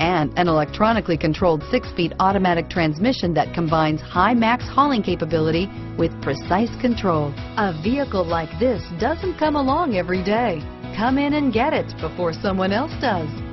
and an electronically controlled 6-speed automatic transmission that combines high max hauling capability with precise control. A vehicle like this doesn't come along every day. Come in and get it before someone else does.